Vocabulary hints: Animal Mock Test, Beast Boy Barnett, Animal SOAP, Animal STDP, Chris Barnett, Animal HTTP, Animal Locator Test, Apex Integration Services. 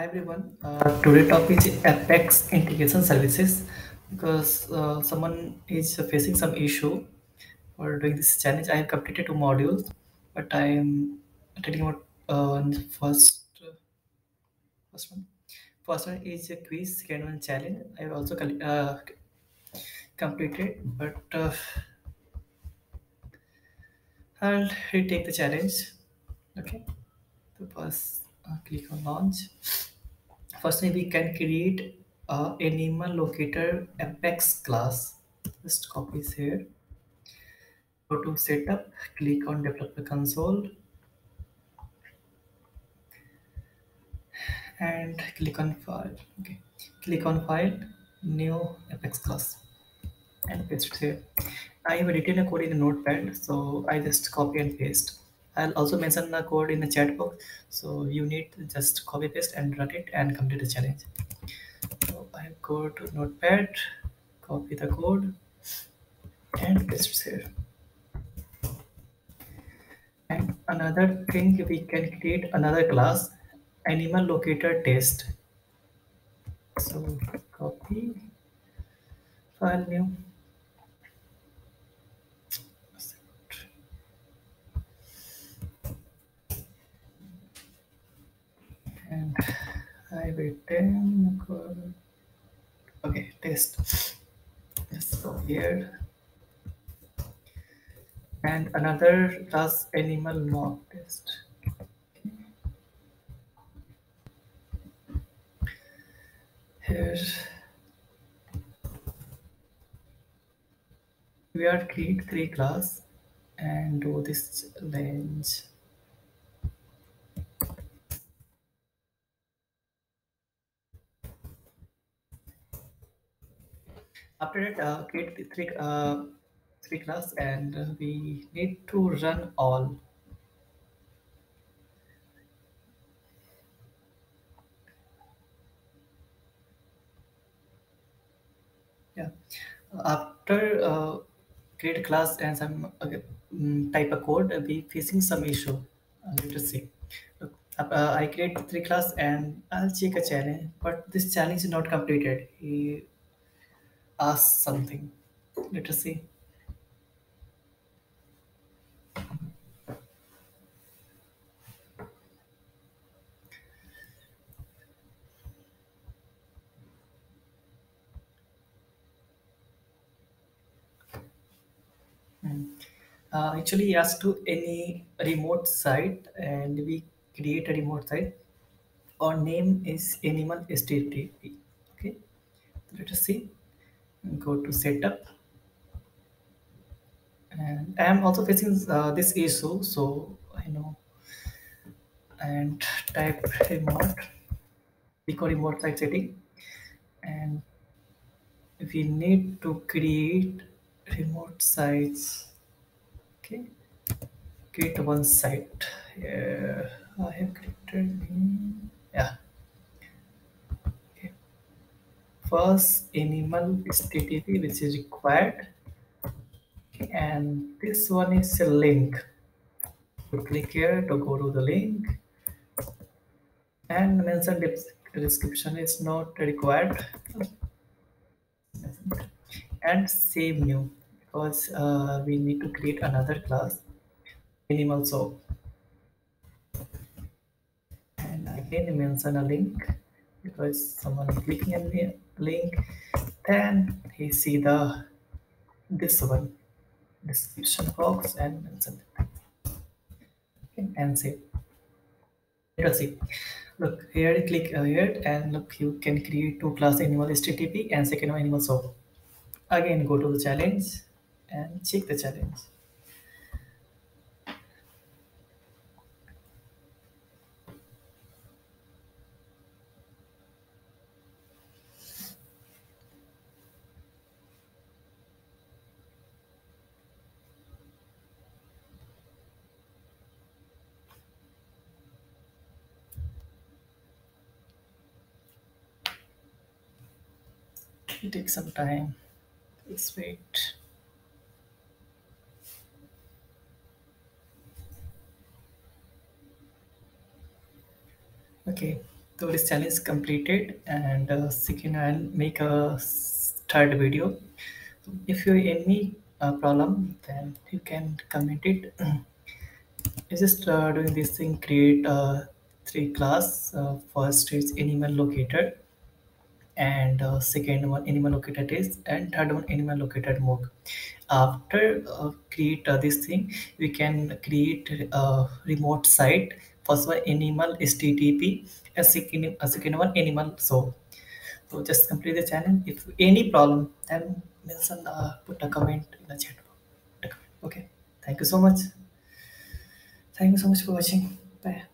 Hi everyone, today topic is Apex Integration Services because someone is facing some issue for doing this challenge. I have completed 2 modules, but I am telling about the first one. First one is a quiz, second one challenge. I have also completed, but I'll retake the challenge. Okay, the first. Click on launch. Firstly, we can create a Animal Locator Apex class. Just copy this here. Go to setup. Click on Developer Console and click on File. Okay. Click on File, New Apex class, and paste it here. I have written a code in the Notepad, so I just copy and paste. I'll also mention the code in the chat box, so you need to just copy paste and run it and complete the challenge. So I go to Notepad, copy the code and paste it here. And another thing, we can create another class, Animal Locator Test. So copy, file new. And I will code. Okay, test. Let's go here. And another class, Animal Mock Test. Okay. Here we are create 3 class and do this challenge. After that, create the three class, and we need to run all. Yeah. After create a class and some type of code, we facing some issue. Let us see. Look, I create 3 class and I'll check a challenge, but this challenge is not completed. He ask something. Let us see. Actually, asked to any remote site, and we create a remote site. Our name is Animal STDP. Okay, let us see. Go to setup, and I am also facing this issue, so I know, and type remote, click on remote site setting, and we need to create remote sites. Okay, create one site here. I have created, yeah. First, Animal HTTP, which is required, and this one is a link. You click here to go to the link, and mention description is not required, and save new, because we need to create another class, Animal SOAP, and again mention a link, because someone clicking on the link, then he see the this one description box and mention it. Okay, and save. Let us see. Look here, click here, and look, you can create 2 class, Animal HTTP and second one, Animal SOAP. Again, go to the challenge and check the challenge. It takes some time. Let's wait. Okay, So this challenge completed, and second I'll make a third video. So if you have any problem, then you can comment it. It's just doing this thing, create three class. First is Animal Locator, and second one Animal Locator Test, and third one Animal Locator Mock. After create this thing, we can create a remote site. First one Animal STDP, and second one Animal SOAP. So just complete the challenge. If any problem, then mention, put a comment in the chat box. Okay, thank you so much. Thank you so much for watching. Bye.